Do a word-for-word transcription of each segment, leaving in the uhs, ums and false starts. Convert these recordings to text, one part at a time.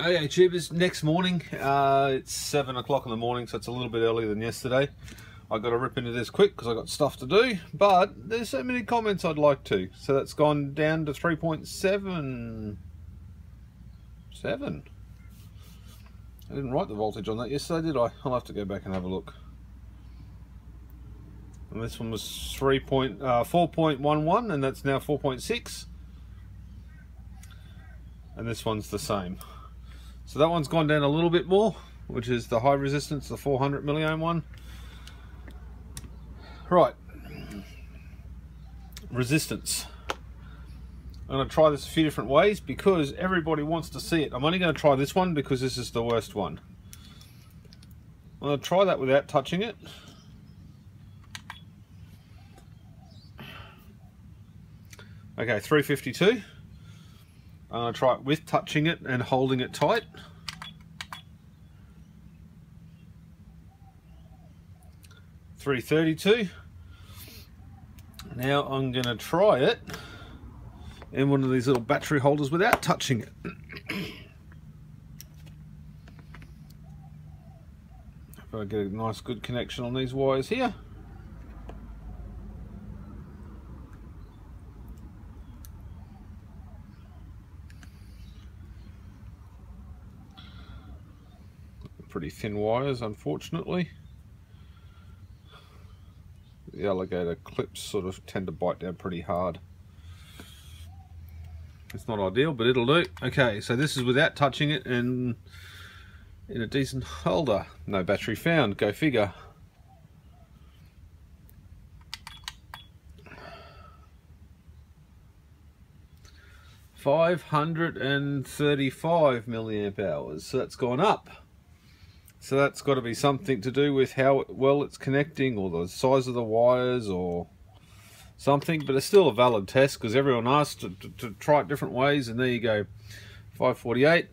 Okay, tubers, next morning, uh, it's seven o'clock in the morning, so it's a little bit earlier than yesterday. I got to rip into this quick because I got stuff to do, but there's so many comments I'd like to. So that's gone down to three point seven. Seven. I didn't write the voltage on that yesterday, did I? I'll have to go back and have a look. And this one was three point uh, four point one one, and that's now four point six. And this one's the same. So that one's gone down a little bit more, which is the high resistance, the four hundred milliohm one. Right, resistance. I'm gonna try this a few different ways because everybody wants to see it. I'm only gonna try this one because this is the worst one. I'm gonna try that without touching it. Okay, three fifty-two. I'm going to try it with touching it and holding it tight. three thirty-two. Now I'm going to try it in one of these little battery holders without touching it. If I get a nice good connection on these wires here. Pretty thin wires, unfortunately. The alligator clips sort of tend to bite down pretty hard. It's not ideal, but it'll do. Okay, so this is without touching it and in a decent holder. No battery found, go figure. five hundred thirty-five milliamp hours, so that's gone up. So that's got to be something to do with how well it's connecting or the size of the wires or something, but it's still a valid test because everyone asked to, to, to try it different ways, and there you go, five forty-eight.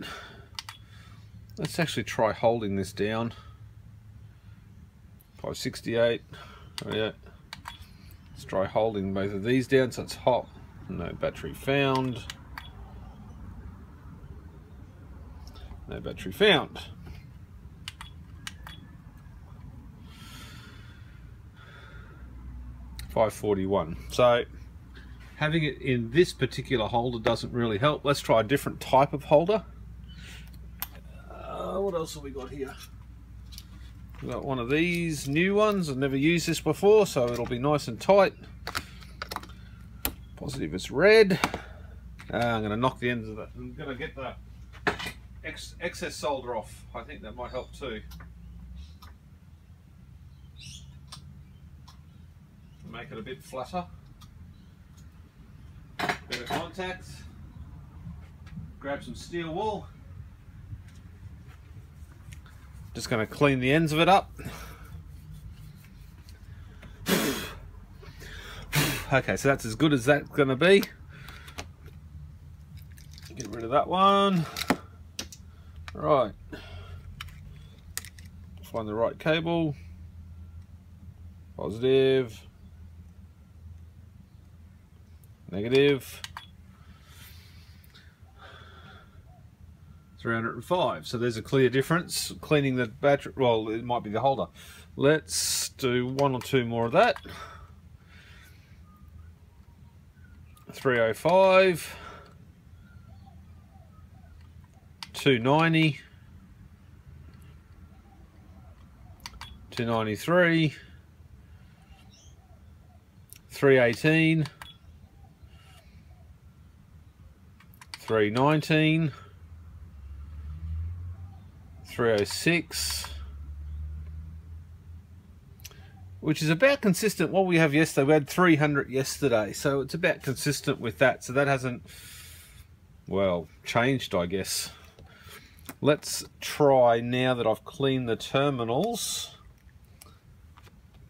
Let's actually try holding this down. five sixty-eight. Oh yeah. Let's try holding both of these down so it's hot. No battery found. No battery found. five forty-one. So having it in this particular holder doesn't really help. Let's try a different type of holder. Uh, what else have we got here? We've got one of these new ones. I've never used this before, so it'll be nice and tight. Positive it's red. Uh, I'm going to knock the ends of that. I'm going to get the ex excess solder off. I think that might help too. Make it a bit flatter, better contacts, grab some steel wool. Just going to clean the ends of it up. Okay, so that's as good as that's going to be. Get rid of that one. Right, find the right cable, positive, negative, three hundred five. So there's a clear difference. Cleaning the battery, well, it might be the holder. Let's do one or two more of that. three oh five, two ninety, two ninety-three, three eighteen, three nineteen, three oh six, which is about consistent. What we have yesterday, we had three hundred yesterday, so it's about consistent with that. So that hasn't, well, changed, I guess. Let's try, now that I've cleaned the terminals,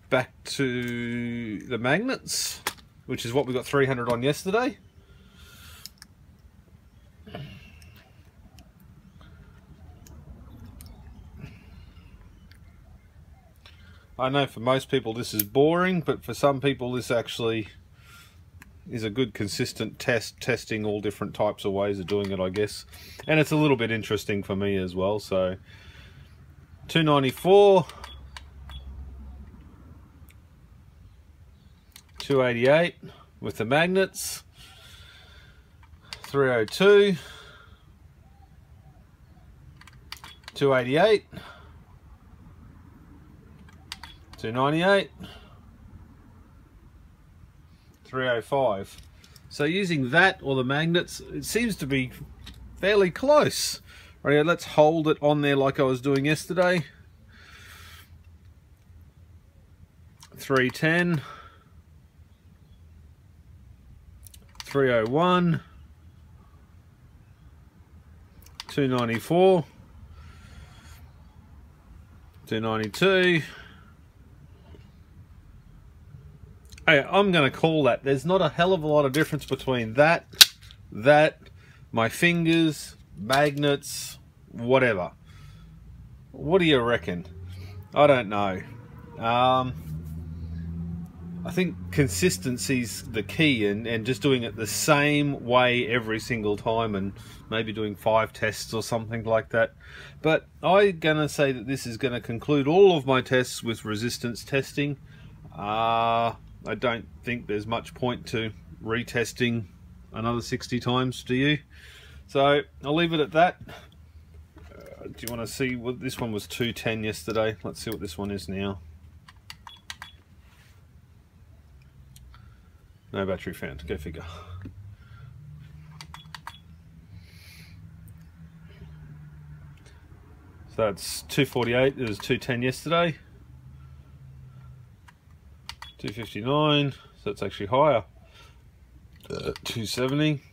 back to the magnets, which is what we got three hundred on yesterday. I know for most people this is boring, but for some people this actually is a good consistent test, testing all different types of ways of doing it, I guess. And it's a little bit interesting for me as well, so two ninety-four, two eighty-eight with the magnets, three oh two, two eighty-eight, two ninety-eight, three oh five. So using that or the magnets, it seems to be fairly close. Right, let's hold it on there like I was doing yesterday. three ten, three oh one, two ninety-four, two ninety-two. Okay, I'm going to call that. There's not a hell of a lot of difference between that, that, my fingers, magnets, whatever. What do you reckon? I don't know. Um, I think consistency's the key, and, and just doing it the same way every single time, and maybe doing five tests or something like that. But I'm going to say that this is going to conclude all of my tests with resistance testing. Uh, I don't think there's much point to retesting another sixty times, do you? So I'll leave it at that. Uh, do you want to see what this one was? Two ten yesterday. Let's see what this one is now. No battery found. Go figure. So that's two forty-eight. It was two ten yesterday. two fifty-nine, so it's actually higher. Uh, two seventy,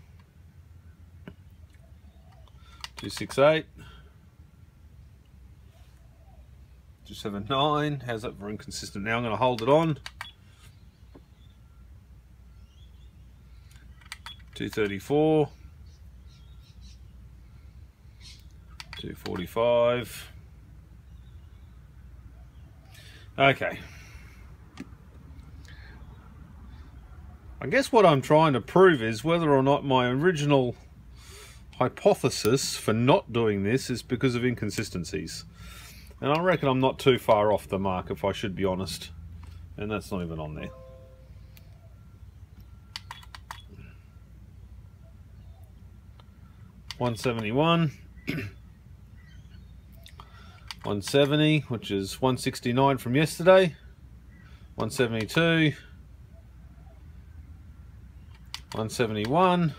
two sixty-eight, two seventy-nine. How's that for inconsistent? Now I'm going to hold it on. two thirty-four, two forty-five. Okay. I guess what I'm trying to prove is whether or not my original hypothesis for not doing this is because of inconsistencies. And I reckon I'm not too far off the mark, if I should be honest. And that's not even on there. one seventy-one. one seventy, which is one sixty-nine from yesterday. one seventy-two. one seventy-one,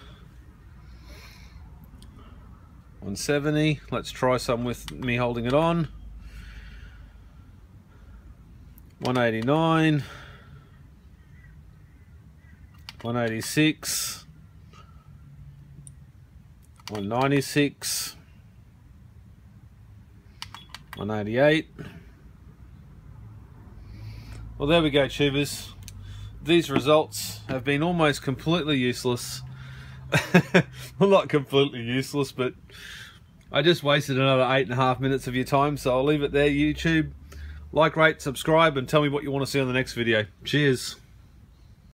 one seventy. Let's try some with me holding it on. one eighty-nine, one eighty-six, one ninety-six, one eighty-eight. Well, there we go, tubers. These results have been almost completely useless. Well, not completely useless, but I just wasted another eight and a half minutes of your time, so I'll leave it there, YouTube. Like, rate, subscribe, and tell me what you want to see on the next video. Cheers.